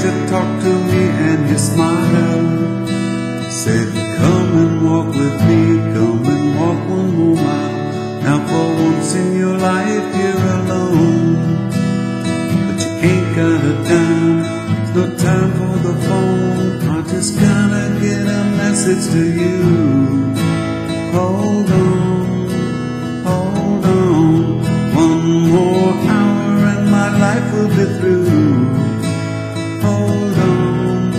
stranger talked to me and he smiled. Said, come and walk with me, come and walk one more mile. Now for once in your life you're alone, but you ain't got a dime, there's no time for the phone. I just gotta get a message to you. Hold on, hold on, one more hour and my life will be through. Hold on,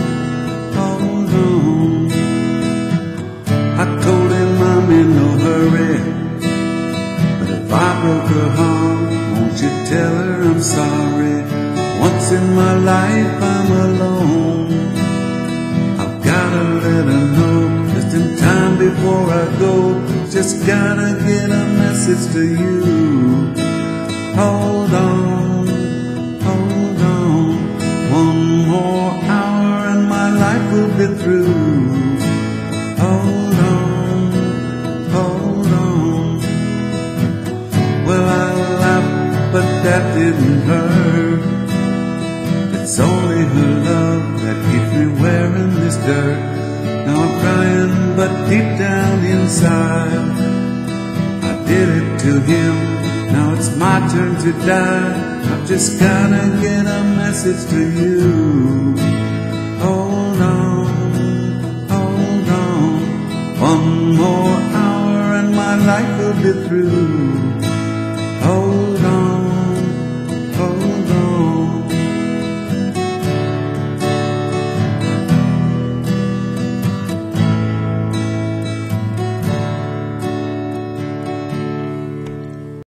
hold on. I told him I'm in no hurry, but if I broke her heart, won't you tell her I'm sorry? Once in my life I'm alone, I've gotta let her know, just in time before I go. Just gotta get a message to you. Hold on, get through. Hold on, hold on. Well, I laughed, but that didn't hurt. It's only her love that keeps me wearing this dirt. Now I'm crying, but deep down inside, I did it to him. Now it's my turn to die. I've just gotta get a message to you.